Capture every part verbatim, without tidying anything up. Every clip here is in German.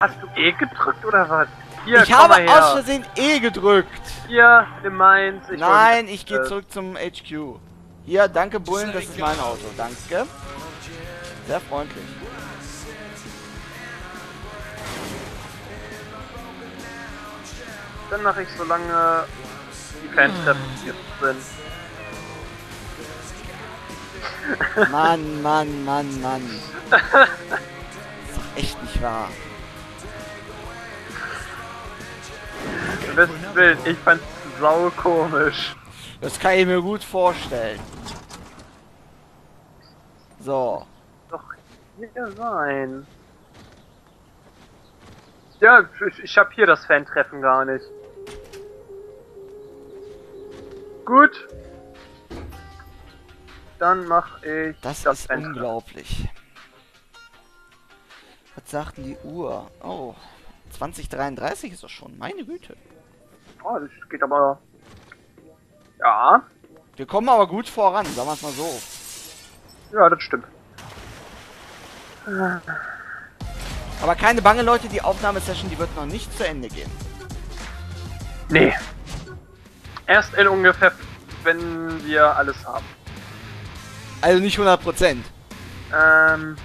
Hast du E gedrückt oder was? Hier, ich habe aus Versehen E gedrückt. Hier, im Mainz. Ich Nein, ich gehe äh. zurück zum H Q. Hier, danke Bullen, das ist mein Auto. Danke. Sehr freundlich. Dann mache ich so lange die Fenster sind. Mann, Mann, Mann, Mann. Das ist doch echt nicht wahr. Du bist wild, ich fand's sau komisch. Das kann ich mir gut vorstellen. So. Doch hier sein. Ja, ich, ich hab hier das Fan-Treffen gar nicht. Gut. Dann mach ich das. Das ist unglaublich. Was sagt denn die Uhr? Oh. zwanzig Uhr dreiunddreißig ist das schon, meine Güte. Oh, das geht aber... Ja. Wir kommen aber gut voran, sagen wir es mal so. Ja, das stimmt. Aber keine Bange, Leute, die Aufnahmesession, die wird noch nicht zu Ende gehen. Nee. Erst in ungefähr, wenn wir alles haben. Also nicht hundert Prozent. Ähm...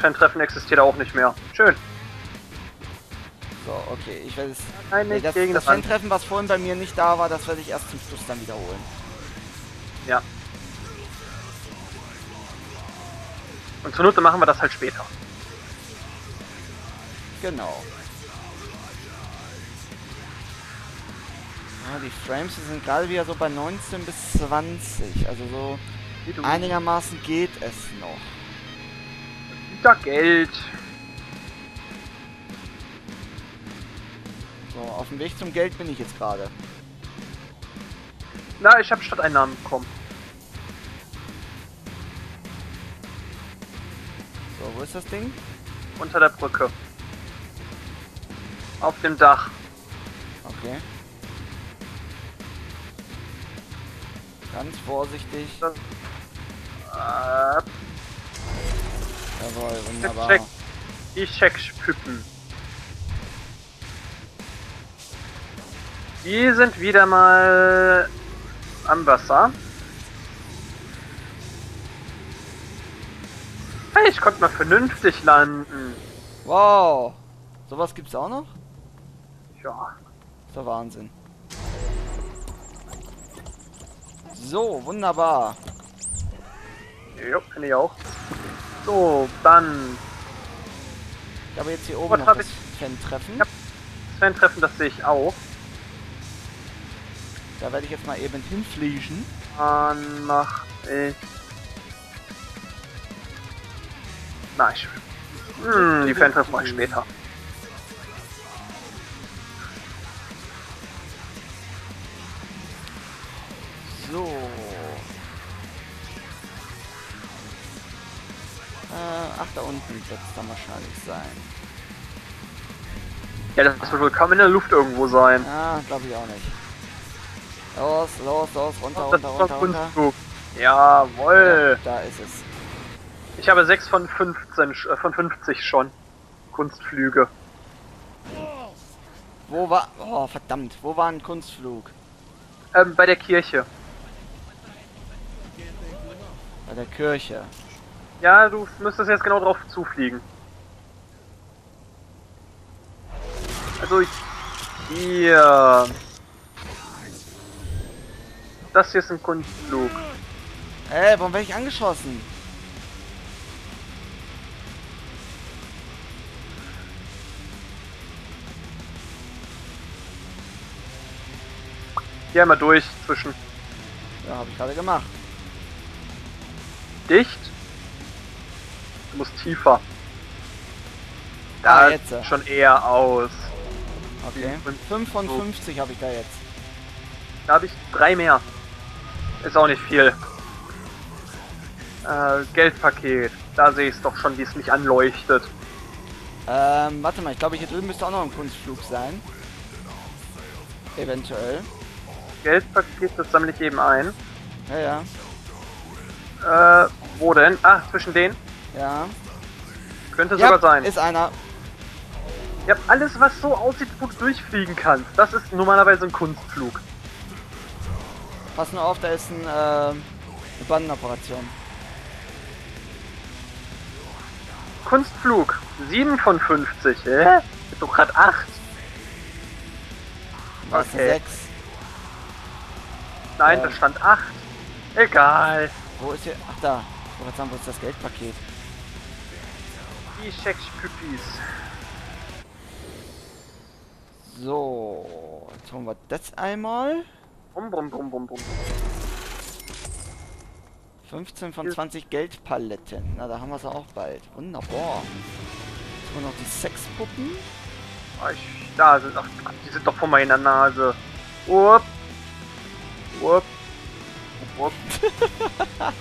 Fan-Treffen existiert auch nicht mehr. Schön. So, okay, ich werde es... Nein, nicht nee, das, gegen das Fan-Treffen, was vorhin bei mir nicht da war, das werde ich erst zum Schluss dann wiederholen. Ja. Und zur Not machen wir das halt später. Genau. Ah, die Frames die sind gerade wieder so bei neunzehn bis zwanzig, also so einigermaßen geht es noch. Wieder Geld. So, auf dem Weg zum Geld bin ich jetzt gerade. Na, ich habe Stadteinnahmen bekommen. So, wo ist das Ding? Unter der Brücke. Auf dem Dach. Okay. Ganz vorsichtig. Das... Äh... Jawohl, wunderbar. Ich check, ich check Spüppen. Die sind wieder mal am Wasser. Hey, ich konnte mal vernünftig landen. Wow. Sowas gibt's auch noch? Ja. Ist doch Wahnsinn. So, wunderbar. Jo, finde ich auch. So, dann. Ich habe jetzt hier oben noch das Fan-Treffen. Das Fan-Treffen, das sehe ich auch. Da werde ich jetzt mal eben hinfliegen. Dann mach ich... Nein, ich... Hm, die Fan-Treffen mache ich später. So. Äh, ach, da unten wird es dann wahrscheinlich sein. Ja, das wird wohl kaum in der Luft irgendwo sein. Ah, glaube ich auch nicht. Los, los, los, runter, runter, runter, runter. Jawoll. Ja, da ist es. Ich habe sechs von fünfzehn, äh, von fünfzig schon. Kunstflüge. Wo war... Oh, verdammt. Wo war ein Kunstflug? Ähm, bei der Kirche. Bei der Kirche. Ja, du müsstest jetzt genau drauf zufliegen. Also ich... Hier... Das hier ist ein Kunstflug. Ey, warum werde ich angeschossen? Hier einmal durch, zwischen. Ja, habe ich gerade gemacht. Dicht. Du musst tiefer. Da ah, jetzt. Sieht schon eher aus. Okay. fünfundfünfzig habe ich da jetzt. Da habe ich drei mehr. Ist auch nicht viel. Äh, Geldpaket. Da sehe ich es doch schon, wie es mich anleuchtet. Ähm, warte mal. Ich glaube, hier drüben müsste auch noch ein Kunstflug sein. Eventuell. Geldpaket, das sammle ich eben ein. Ja, ja. Äh, wo denn? Ach, zwischen denen? Ja. Könnte ja, sogar sein. Ist einer. Ja, alles was so aussieht, wo du durchfliegen kannst, das ist normalerweise ein Kunstflug. Pass nur auf, da ist ein, äh, eine Bandenoperation. Kunstflug, sieben von fünfzig, hä? Ist doch gerade acht. Was, okay. sechs? Nein, ähm. da stand acht. Egal. Wo ist hier? Ach, da. Ich wollte sagen, wo ist das Geldpaket? Die Scheckspüppis. So, jetzt holen wir das einmal. Bum, bum, bum, bum, bum. fünfzehn von zwanzig Geldpaletten. Na, da haben wir es auch bald. Wunderbar. Jetzt holen wir noch die Sexpuppen. Da sind doch, die sind doch vor meiner Nase. Upp. Upp. Upp.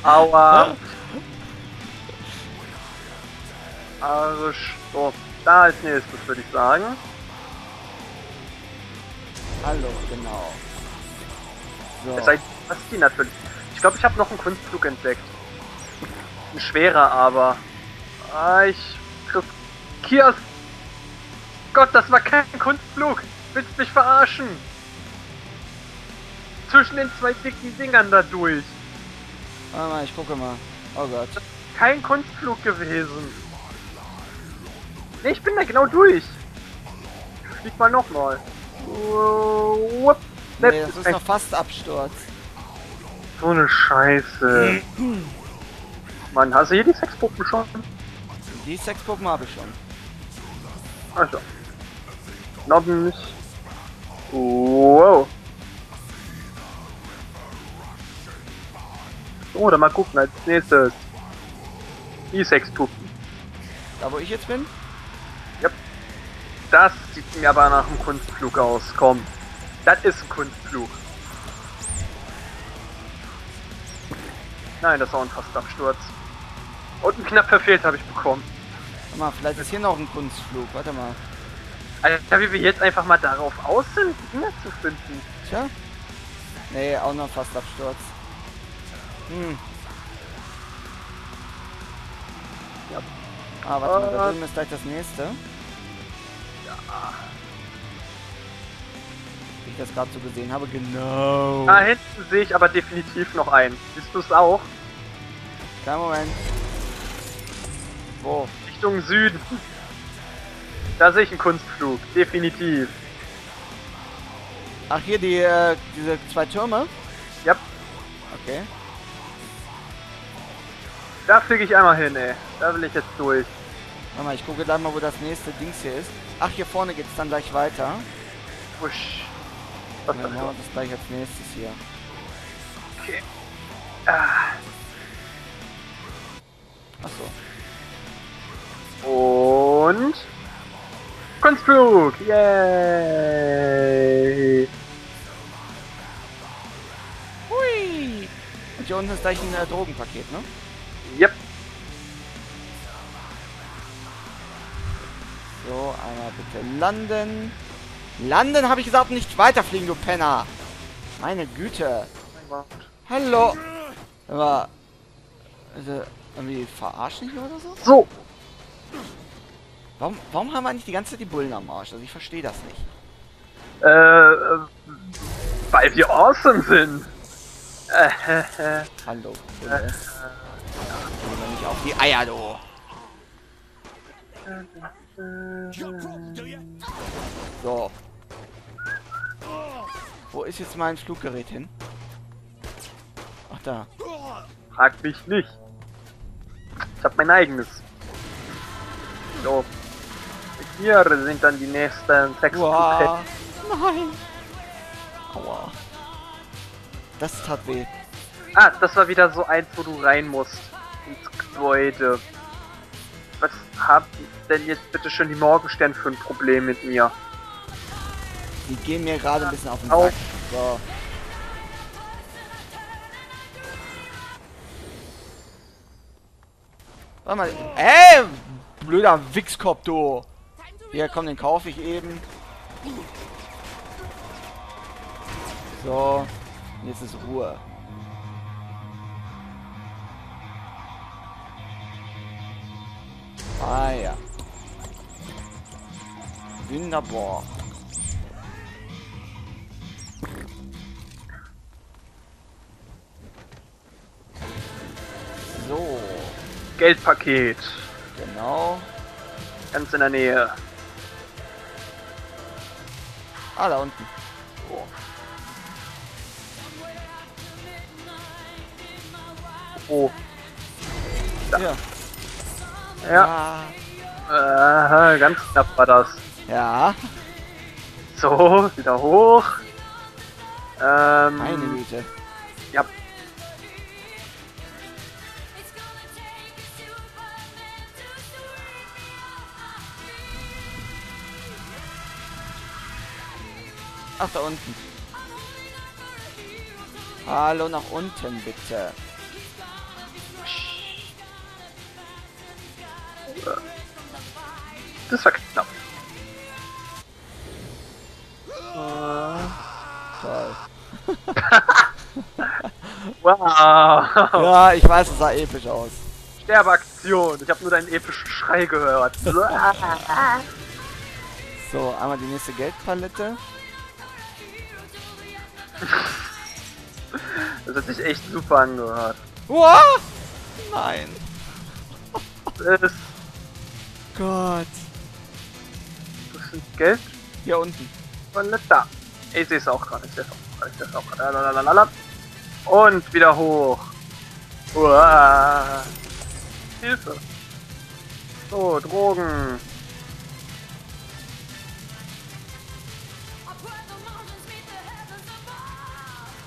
Aua. Arsch. So, da ist nächstes, würde ich sagen. Hallo, genau. So. Das heißt, was die natürlich. Ich glaube, ich habe noch einen Kunstflug entdeckt. Ein schwerer, aber. Ah, ich. Riskier's. Gott, das war kein Kunstflug. Willst mich verarschen? Zwischen den zwei dicken Dingern da durch. Warte mal, ich gucke mal. Oh Gott. Das ist kein Kunstflug gewesen. Ne, ich bin da genau durch. Flieg mal nochmal. Uh, nee, das ist noch fast Absturz. So eine Scheiße. Mann, hast du hier die Sexpuppen schon? Die Sexpuppen habe ich schon. Also. Nobben nicht. Wow. So, dann mal gucken als nächstes. Die Sexpuppen. Da wo ich jetzt bin? Das sieht mir aber nach einem Kunstflug aus. Komm. Das ist ein Kunstflug. Nein, das war ein fast Absturz. Und ein knapp verfehlt habe ich bekommen. Warte mal, vielleicht ist hier noch ein Kunstflug. Warte mal. Alter, wie wir jetzt einfach mal darauf aus sind, Dinge zu finden. Tja. Nee, auch noch fast Absturz. Hm. Ja. Ah, warte mal, da drüben ist gleich das nächste. Wie ich das gerade so gesehen habe, genau. Da hinten sehe ich aber definitiv noch einen. Siehst du es auch? Kein Moment. Wo? Richtung Süden. Da sehe ich einen Kunstflug, definitiv. Ach hier die äh, diese zwei Türme? Ja. Yep. Okay. Da fliege ich einmal hin, ey. Da will ich jetzt durch. Warte mal, ich gucke gleich mal, wo das nächste Dings hier ist. Ach, hier vorne geht's dann gleich weiter. Wusch. Was dann machen wir das gleich als nächstes hier. Okay. Ah. Achso. Und... Kunstflug! Yay! Hui! Und hier unten ist gleich ein äh, Drogenpaket, ne? Yep. So, einmal bitte landen. Landen habe ich gesagt, nicht weiterfliegen, du Penner. Meine Güte. Hallo. Aber also, irgendwie verarschen hier oder so? So. Warum, warum haben wir eigentlich die ganze Zeit die Bullen am Arsch? Also ich verstehe das nicht. Äh, weil wir awesome sind. Hallo. Äh, äh. Nicht auf die Eier, du. So. Wo ist jetzt mein Fluggerät hin? Ach da. Frag mich nicht. Ich hab mein eigenes. So. Hier sind dann die nächsten sechs. Wow. Nein. Aua. Das tat weh. Ah, das war wieder so eins, wo du rein musst. Ins Gebäude. Was habt ihr denn jetzt bitte schön die Morgenstern für ein Problem mit mir? Die gehen mir gerade ein bisschen auf den Sack. So. Warte mal. Ey! Blöder Wichskopf, du! Ja, komm, den kaufe ich eben. So. Jetzt ist Ruhe. Ah ja. Wunderbar. So. Geldpaket. Genau. Ganz in der Nähe. Ah, da unten. Oh. Oh. Da. Ja. Ja. Ah. Äh, ganz knapp war das. Ja. So, wieder hoch. Ähm. Meine Güte. Ja. Ach, da unten. Hallo, nach unten, bitte. Das war knapp. Oh, wow. Ja, ich weiß, es sah episch aus. Sterbeaktion. Ich habe nur deinen epischen Schrei gehört. So, einmal die nächste Geldpalette. Das hat sich echt super angehört. Wow! Nein! Das ist... Gott! Das ist Geld? Hier unten. Und nicht da. Ich sehe es auch gerade. Ich sehe es auch gerade. Und wieder hoch. Wow. Hilfe! So, Drogen.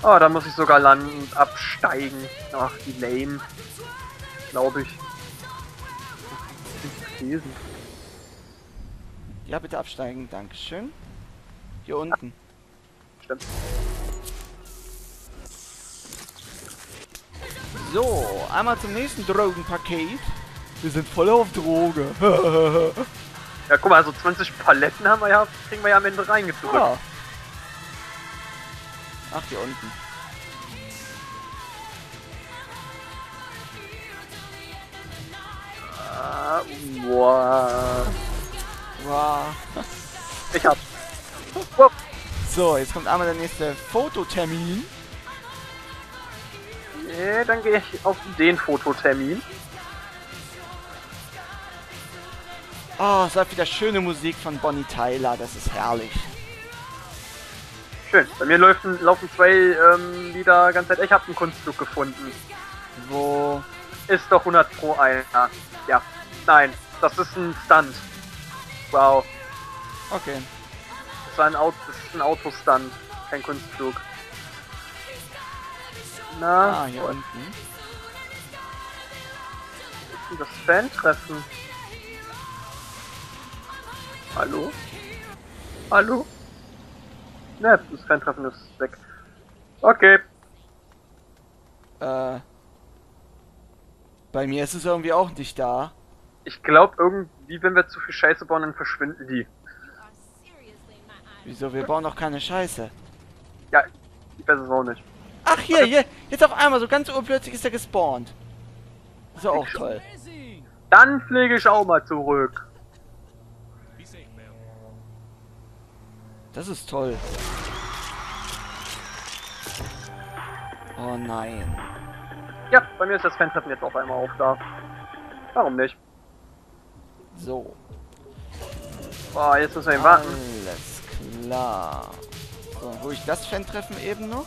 Oh, da muss ich sogar landen und absteigen. Ach, die lame. Glaube ich. Ja, bitte absteigen. Dankeschön. Hier unten. Stimmt. So, einmal zum nächsten Drogenpaket. Wir sind voll auf Droge. Ja, guck mal, also zwanzig Paletten haben wir ja, kriegen wir ja am Ende reingedrückt. Ja. Ach, hier unten. Ah, wow. Wow. Ich hab's. So, jetzt kommt einmal der nächste Fototermin. Nee, dann gehe ich auf den Fototermin. Oh, es hat wieder schöne Musik von Bonnie Tyler, das ist herrlich. Schön. Bei mir laufen, laufen zwei ähm, Lieder ganz Zeit. Ich habe einen Kunstflug gefunden. Wo ist doch hundert Pro einer? Ja. Nein, das ist ein Stunt. Wow. Okay. Das war ein Auto, das ist ein Autostunt, kein Kunstflug. Na, ah, hier und unten. Das Fan-Treffen. Hallo? Hallo? Ne, das Fan-Treffen ist weg. Okay. Äh. Bei mir ist es irgendwie auch nicht da. Ich glaube irgendwie, wenn wir zu viel Scheiße bauen, dann verschwinden die. Wieso? Wir bauen doch keine Scheiße. Ja, ich weiß es auch nicht. Ach hier, hier, jetzt auf einmal, so ganz urplötzlich ist er gespawnt. Ist ja auch toll. Dann fliege ich auch mal zurück. Das ist toll. Oh nein. Ja, bei mir ist das Fan-Treffen jetzt auf einmal auch da. Warum nicht? So. Boah, jetzt müssen wir ihn warten. Alles klar. So, dann hole ich das Fan-Treffen eben noch.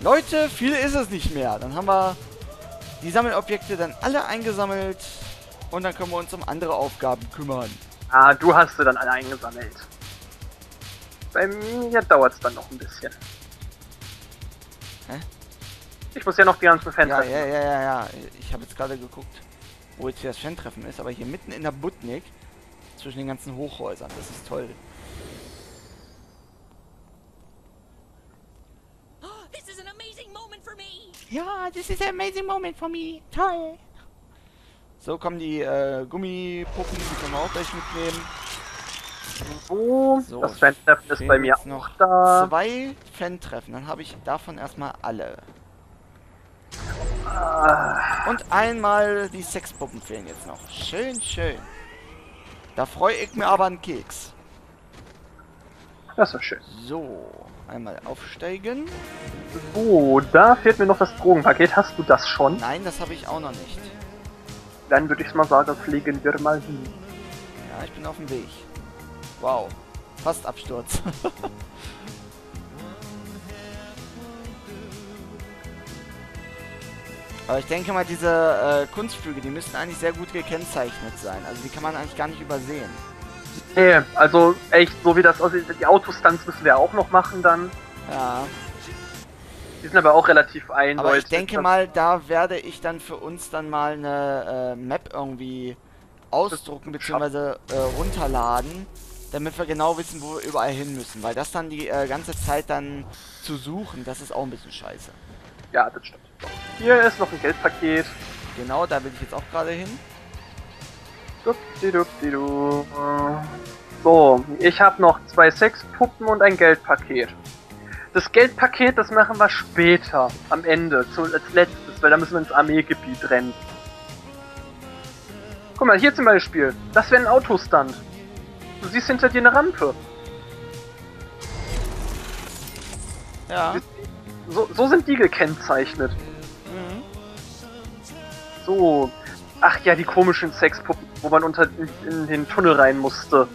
Leute, viel ist es nicht mehr. Dann haben wir die Sammelobjekte dann alle eingesammelt. Und dann können wir uns um andere Aufgaben kümmern. Ah, du hast sie dann alle eingesammelt. Bei mir dauert es dann noch ein bisschen. Hä? Ich muss ja noch die ganzen Fans ja, treffen. Ja, ja, ja, ja. Ich habe jetzt gerade geguckt, wo jetzt hier das Fan-Treffen ist, aber hier mitten in der Butnik, zwischen den ganzen Hochhäusern. Das ist toll. Oh, this is an amazing moment for me. Ja, this is an amazing moment for me. Toll. So kommen die äh, Gummipuppen, die können wir auch gleich mitnehmen. Oh, so, das Fan-Treffen ist bei mir noch da. Zwei Fan-Treffen, dann habe ich davon erstmal alle. Ah. Und einmal die Sexpuppen fehlen jetzt noch. Schön, schön. Da freue ich mir aber einen Keks. Das ist doch schön. So, einmal aufsteigen. Oh, da fehlt mir noch das Drogenpaket. Hast du das schon? Nein, das habe ich auch noch nicht. Dann würde ich mal sagen, fliegen wir mal hin. Ja, ich bin auf dem Weg. Wow, fast Absturz. Aber ich denke mal, diese äh, Kunstflüge, die müssten eigentlich sehr gut gekennzeichnet sein. Also die kann man eigentlich gar nicht übersehen. Nee, also echt, so wie das aussieht, die Autostunts müssen wir auch noch machen dann. Ja. Die sind aber auch relativ eindeutig. Aber ich denke mal, da werde ich dann für uns dann mal eine äh, Map irgendwie ausdrucken bzw. Äh, runterladen, damit wir genau wissen, wo wir überall hin müssen. Weil das dann die äh, ganze Zeit dann zu suchen, das ist auch ein bisschen scheiße. Ja, das stimmt. Hier ist noch ein Geldpaket. Genau, da will ich jetzt auch gerade hin. So, ich habe noch zwei Sexpuppen und ein Geldpaket. Das Geldpaket, das machen wir später, am Ende, zu, als letztes, weil da müssen wir ins Armeegebiet rennen. Guck mal, hier zum Beispiel, das wäre ein Autostand. Du siehst hinter dir eine Rampe. Ja. So, so sind die gekennzeichnet. Mhm. So. Ach ja, die komischen Sexpuppen, wo man unter in, in den Tunnel rein musste.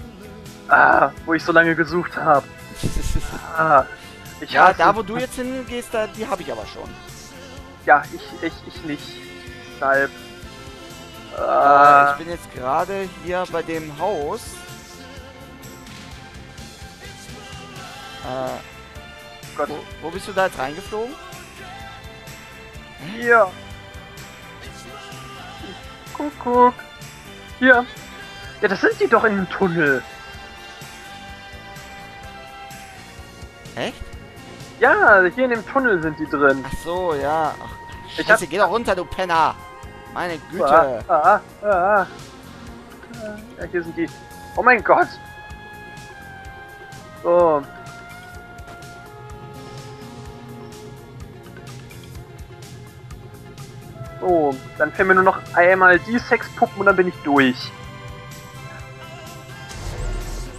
Ah, wo ich so lange gesucht habe. Ah, ja, da wo du jetzt hingehst, da, die habe ich aber schon. Ja, ich, ich, ich nicht. Deshalb. Ah. Ich bin jetzt gerade hier bei dem Haus. Äh, Gott. Wo, wo bist du da jetzt reingeflogen? Hier. Guck, guck. Hier. Ja, das sind die doch in dem Tunnel. Echt? Ja, hier in dem Tunnel sind die drin. Ach so, ja. Ach, Scheiße, ich hab... geh doch runter, du Penner. Meine Güte. Ah, ah, ah. Ja, hier sind die. Oh mein Gott. So. So, dann fehlen mir nur noch einmal die Sexpuppen und dann bin ich durch.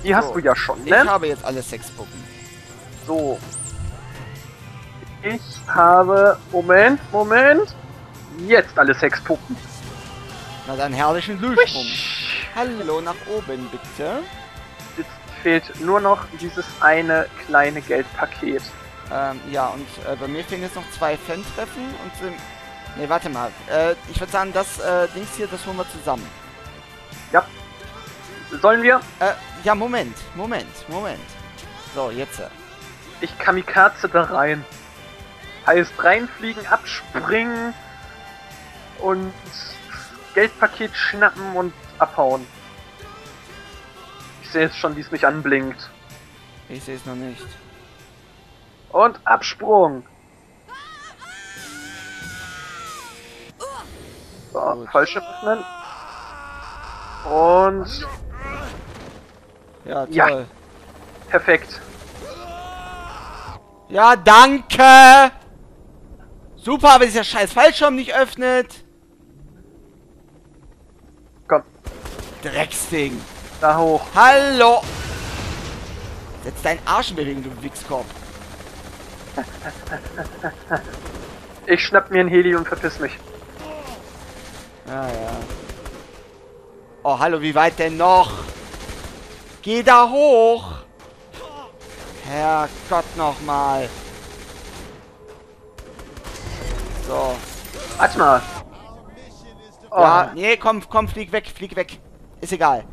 Die so, hast du ja schon, ne? Ich habe jetzt alle Sexpuppen. So. Ich habe... Moment, Moment. Jetzt alle Sexpuppen. Na dann herrlichen Glückwunsch. Hallo, nach oben bitte. Jetzt fehlt nur noch dieses eine kleine Geldpaket. Ähm, ja, und äh, bei mir fehlen jetzt noch zwei Fan-Treffen und... Äh, Ne, warte mal. Äh, ich würde sagen, das äh, Dings hier, das holen wir zusammen. Ja. Sollen wir? Äh, ja, Moment, Moment, Moment. So, jetzt. Ich kamikaze da rein. Heißt reinfliegen, abspringen und Geldpaket schnappen und abhauen. Ich sehe jetzt schon, wie es mich anblinkt. Ich sehe es noch nicht. Und Absprung. So, falsch öffnen. Und... Ja, toll. Ja, perfekt. Ja, danke! Super, aber dieser scheiß Fallschirm nicht öffnet. Komm. Drecksding. Da hoch. Hallo! Setz deinen Arsch in Bewegung, du Wichskopf. Ich schnapp mir einen Heli und verpiss mich. Ja, ja. Oh, hallo, wie weit denn noch? Geh da hoch! Herrgott nochmal! So. Warte mal! Oh. Ja, nee, komm, komm, flieg weg, flieg weg. Ist egal.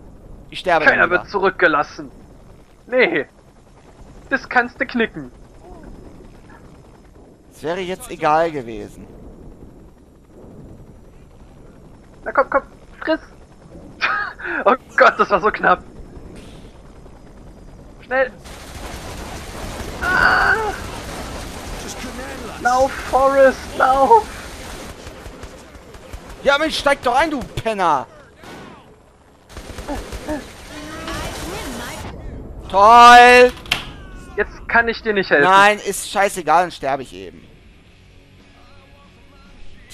Ich sterbe. Keiner wird zurückgelassen. Nee. Das kannst du knicken. Das wäre jetzt egal gewesen. Na komm, komm, friss! Oh Gott, das war so knapp! Schnell! Ah. Lauf, Forrest, lauf! Ja, Mensch, steig doch ein, du Penner! Toll! Jetzt kann ich dir nicht helfen. Nein, ist scheißegal, dann sterbe ich eben.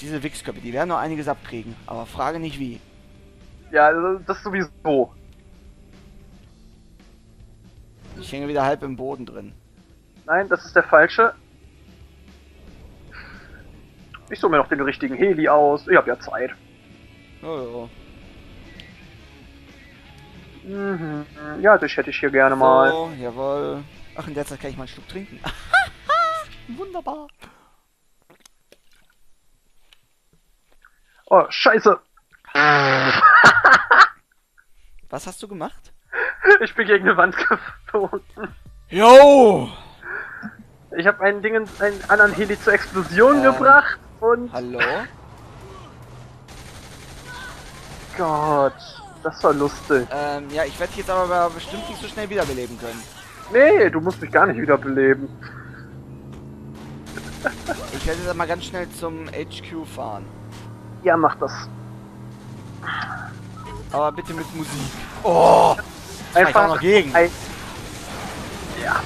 Diese Wichsköpfe, die werden noch einiges abkriegen, aber frage nicht wie. Ja, das sowieso. hänge wieder halb im Boden drin. Nein, das ist der falsche. Ich suche mir noch den richtigen Heli aus. Ich habe ja Zeit. Oh, ja. Mhm. Ja, das hätte ich hier gerne so, mal. Oh, jawohl. Ach, in der Zeit kann ich mal einen Schluck trinken. Wunderbar. Oh, scheiße. Was hast du gemacht? Ich bin gegen eine Wand geflogen. Jo! Ich habe einen Dingen, einen anderen Heli zur Explosion ähm, gebracht und... Hallo? Gott, das war lustig. Ähm, ja, ich werde dich jetzt aber bestimmt nicht so schnell wiederbeleben können. Nee, du musst mich gar nicht wiederbeleben. Ich werde jetzt mal ganz schnell zum H Q fahren. Ja, mach das. Aber bitte mit Musik. Oh! Einfach noch gegen. Ein... Ja.